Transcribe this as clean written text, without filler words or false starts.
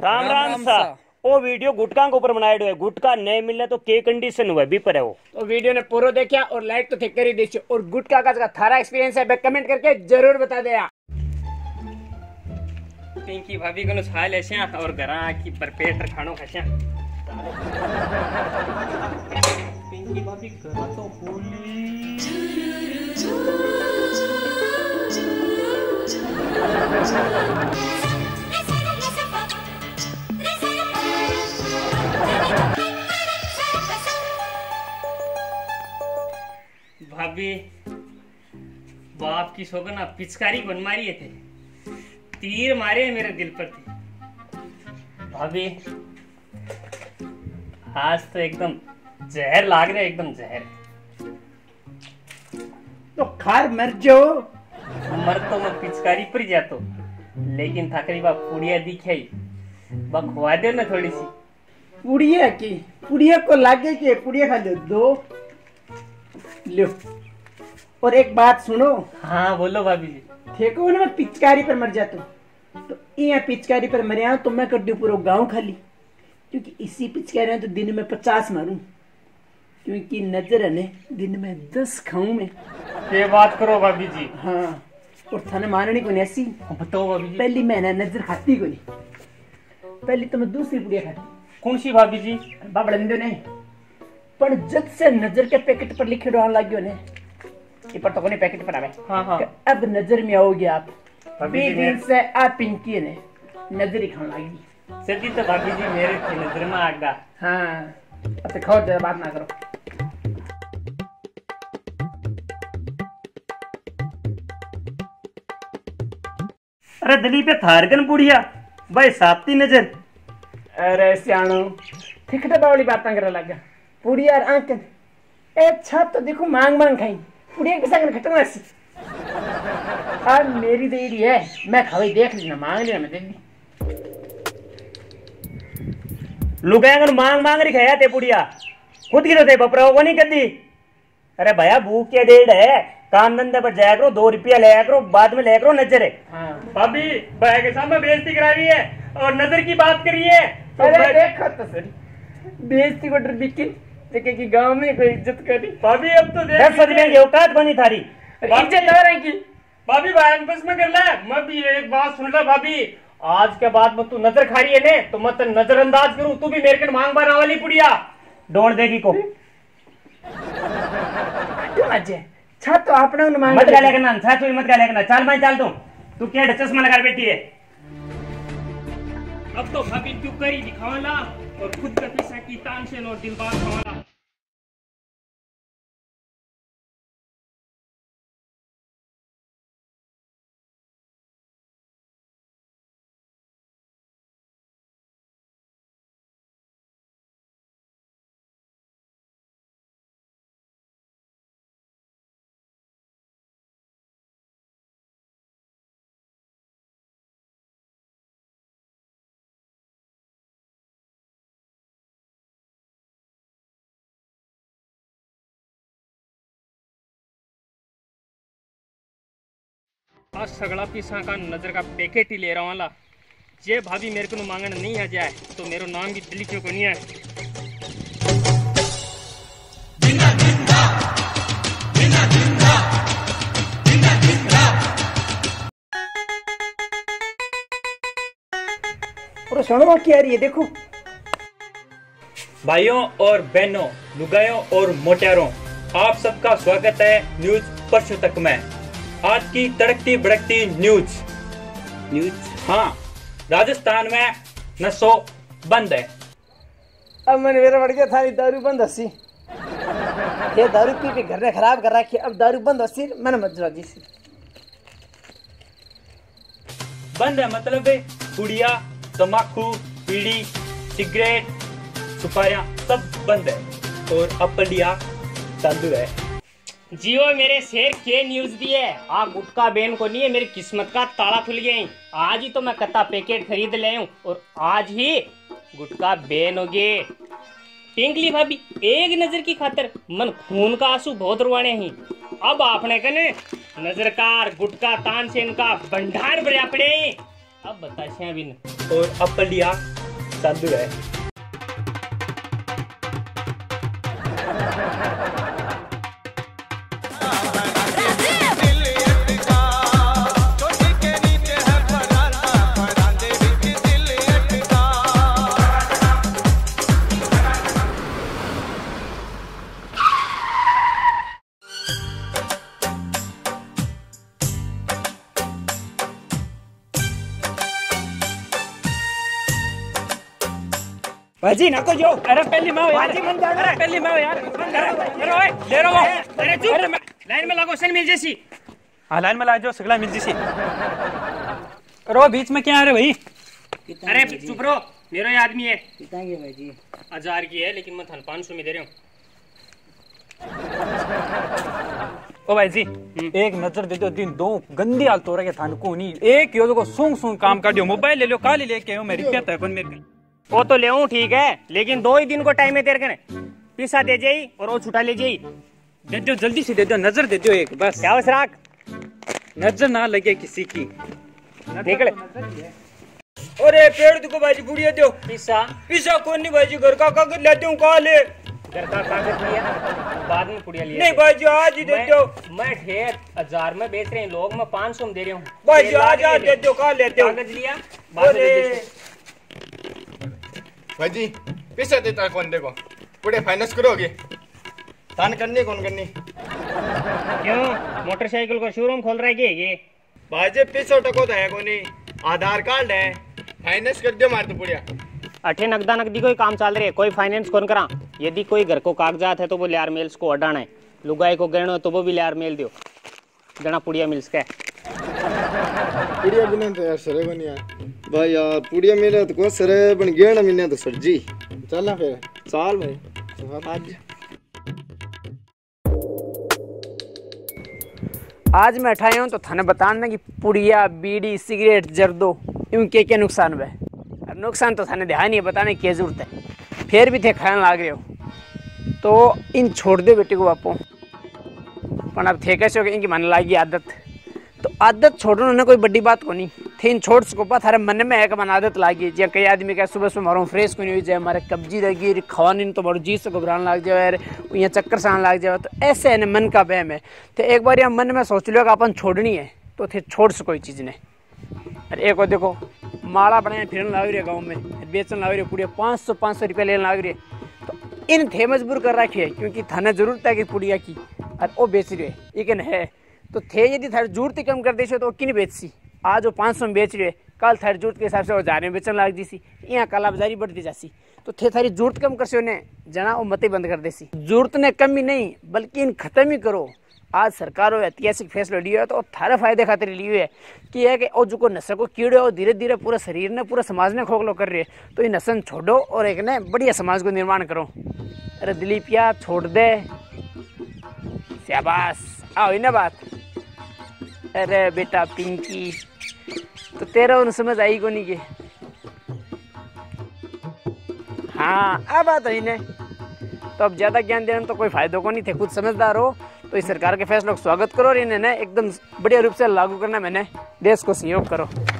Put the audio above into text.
राम राम सा वो वीडियो गुटका के ऊपर बनाया है। गुटका नहीं मिले तो के कंडीशन हुआ बी पर है वो। तो वीडियो ने पूरा देखा और लाइक तो थे करी दी और गुटका का थारा एक्सपीरियंस है कमेंट करके जरूर बता दिया। पिंकी भाभी को छाय ले और घर आके बरपेट खानो खा। पिंकी भाभी घर तो होली भाभी बाप की शोगन आप पिचकारी बन मारी थे, तीर मारे मेरे दिल पर थी। भाभी आज तो एकदम जहर लाग रहा है, एकदम जहर। तो खार मर जाओ। मर तो मैं पिचकारी पर जातो लेकिन ठाकरे बाप पुड़िया दिखाई बाप खुआ दे ना थोड़ी सी पुड़िया की। पुड़िया को लागे कि पुड़िया खा दो लो। और एक बात सुनो। हाँ बोलो भाभी जी। ठीक हो ना मैं पिचकारी पर मर जाता हूँ तो यहाँ पिचकारी पर मर आऊँ तो मैं कर दूँ पूरा गांव खाली, क्योंकि इसी पिचकारी तो दिन में 50 मारूं, क्योंकि नजर है ने दिन में 10 खाऊं मैं। ये बात करो भाभी जी। हाँ और थाने मारने को नहीं ऐसी बताओ भाभी जी। पहली मैंने नजर खाती को नहीं, पहली तो मैं दूसरी पुड़िया खाती। कौन सी भाभी जी? बाबा नहीं पर जब से नजर के पैकेट पर लिखे रहने लगे ने ये पर तो कोने पैकेट पर आवे। हाँ हाँ। अब नजर में आओगे आप भाभी जी। दिन से आप पिंकी ने नजर खाने लगी सदी तो भाभी जी मेरे की नजर में आ गया। हाँ अब खाओ जरा बात ना करो। अरे दिली पे थारगन बुढ़िया भाई सापती नजर। अरे सियाणो ठीक है बावली बात ना कर लगा पूरी यार आंकन ए छाप तो देखो मांग मांग खाई पूरी एक सागर खटक ना सी। अब मेरी देरी है मैं खावे देख लेना मांग लेना मैं दे दी। लुगाया कर मांग मांग रही खाया ते पूड़िया खुद की तो ते बपरा को नहीं कर दी। अरे भैया भूख के डेढ़ है काम धंधे पर जाया करो, 2 रुपया लाया करो बाद में लाया करो नजर है। हाँ। भाभी भैया के सामने बेइज्जती करा रही है और नजर की बात करी है। अरे देखो तो सही बेइज्जती को डर बिकी देखे कि गांव में कोई इज्जत करी। भाभी अब तो देख सदमें औकात बनी थारी इज्जत ना रही की। भाभी बयान बस में कर ले। मैं भी एक बात सुन ले भाभी, आज के बाद में तू नजर खा रही है ने तो मत नजरअंदाज करूं। तू भी मेरे के मांग बार वाली पुड़िया डोंड देगी को क्यों अजय छा तो आपने उन मांग मत गाले करना छा तू मत गाले करना। चल भाई चल तू क्या चश्मा लगा बैठी है। अब तो भाभी क्यों करी दिखावला और खुद का पैसा की तानसेन और दिलबाग हमारा। आज सगड़ा पीसा का नजर का पैकेट ही ले रहा वाला जे भाभी मेरे को मांगना नहीं आ जाए तो मेरो नाम की दिल्ली क्यों को नहीं है। और सुनो क्या रही है देखो भाइयों और बहनों लुगाइयों और मोटेरों आप सबका स्वागत है न्यूज परसों तक में। आज की तड़कती भड़कती न्यूज। हाँ राजस्थान में नशो बंद है। अब मैंने मेरा बढ़ गया था दारू बंद हसी ये दारू पी के घर ने खराब कर रखी। अब दारू बंद हसी मैंने मजरा जी से बंद है मतलब गुड़िया तम्बाकू बीड़ी सिगरेट सुपारियाँ सब बंद है और अपडिया चालू है। जियो मेरे शेर के न्यूज दिए आ गुटका बेन को नहीं है मेरी किस्मत का ताला खुल गया। आज ही तो मैं कत्ता पैकेट खरीद ले और आज ही गुटका बेन हो गए। टिंकली भाभी एक नजर की खातर मन खून का आंसू बहुत रुवाने ही। अब आपने कने नजरकार गुटका तानसेन का भंडार भरया पड़े। अब बताशें बिन और अब पलिया चालू है। भाजी नको जो। अरे पहली माओ यार, अरे पहली माओ यार, अरे ओए ले रो वो, अरे चुप, अरे लाइन में लागो सन मिल जैसी। हां लाइन में लागो सगला मिल जैसी। रो बीच में क्या है रे भाई? अरे चुप रो, मेरो ये आदमी है। कितना की भाई जी? 1000 की है लेकिन मैं थान 500 में दे रहा हूं। ओ भाई जी एक नजर दे दो, दिन दो गंदी हालत हो रही है थान को नहीं। एक यो को सूंघ सूंघ काम कर दियो। मोबाइल ले लो, काली लेके आओ, मेरी पेट है अपन मेरे। वो तो ले आऊं ठीक है, लेकिन 2 ही दिन को टाइम है तेरे को। पैसा दे जाई और वो छुटा ले जाई। दे दो जल्दी से, दे दो नजर दे दो एक बस। क्या राख, नजर ना लगे किसी की। निकल अरे पेड़ देखो भाजी बुढ़िया दो पैसा। पैसा कौन नहीं भाजी, घर का कागज ले दूं। कहा ले घर का कागज लिया बाद में बुढ़िया लिया। नहीं भाजी आज ही दे दो। मैं ठेर 1000 में बेच रहे हैं लोग, मैं 500 में दे रहा हूँ भाजी। आज आज दे दो। कहा लेते हो कागज लिया बाद में। भाजी पैसा देता कौन, देखो पूरे फाइनेंस करोगे तान करनी कौन करनी। क्यों मोटरसाइकिल को शोरूम खोल रहा है ये भाजी? पैसा टको तो है कोनी, आधार कार्ड है, फाइनेंस कर दे मार तो पूरा। अठे नकदा नकदी कोई काम चल रहे है, कोई फाइनेंस कौन करा। यदि कोई घर को कागजात है तो वो लियार मेल्स को अडाना है, लुगाई को गहनो है तो वो भी लियार मेल दियो गणा पुड़िया मिल्स का। पुड़िया बिना तो यार सरे बन यार भाई यार, पुड़िया मेरा तो को सरे बन गया ना। मिलने तो सर जी चलना फिर साल भाई आज मैं उठाया हूँ तो थाने बताना कि पुड़िया बीड़ी सिगरेट जर्दो यूं के नुकसान है। अब नुकसान तो थाने ध्यान ही बताने की जरूरत है, फिर भी थे खाने लाग रहे हो तो इन छोड़ दे बेटी को बापो। पर अब थे कैसे हो इनकी मन लागी आदत, तो आदत छोड़ना ना कोई बड़ी बात को नहीं। थीन छोड़ सको पा थारे मन में है कि मन आदत लागी। जैसे कई आदमी कह सुबह सुबह मारो फ्रेश को नहीं हुई जाए, मारे कब्जी लगी खवानी तो मारो जी से घबराने लग जाए, यहाँ चक्कर साने लग जाए। तो ऐसे है ना मन का वहम है। तो एक बार यहाँ मन में सोच लो कि अपन छोड़नी है तो थे छोड़ सको इस चीज़ ने। अरे एक देखो माड़ा बनाया फिरने लग रही है गाँव में, बेचने लग रही है पूरे 500-500 रुपये लेने लग रही है। तो इन थे मजबूर कर रखी है क्योंकि थाने जरूरत है कि पुड़िया की और वो बेच रही है। लेकिन है तो थे यदि थारी जरूरत ही कम कर देसी तो किन बेचसी। आज वो 500 में बेच रहे कल थारी जरूरत के हिसाब से 1000 में बेचने लग जीसी, यहाँ काला बाजारी बढ़ती जासी। तो थे थारी जरूरत कम करसी ने जना वो मते बंद कर देसी। जरूरत ने कम ही नहीं बल्कि इन खत्म ही करो। आज सरकार ऐतिहासिक फैसला लियो है तो थारे फायदे खातिर लियो है कि यह कि और जो नशा को कीड़े हो धीरे धीरे पूरा शरीर ने पूरा समाज ने खोखलो कर रहे है। तो ये नशन छोड़ो और एक ने बढ़िया समाज को निर्माण करो। अरे दिलीप यार छोड़ दे, शाबाश आओ ना बात। अरे बेटा पिंकी तो तेरा उन समझ आई को नहीं के। हाँ अब बात है ना, तो अब ज़्यादा ज्ञान देने में तो कोई फायदा को नहीं थे। खुद समझदार हो तो इस सरकार के फैसलों का स्वागत करो और इन्हें ना एकदम बढ़िया रूप से लागू करना, मैंने देश को सहयोग करो।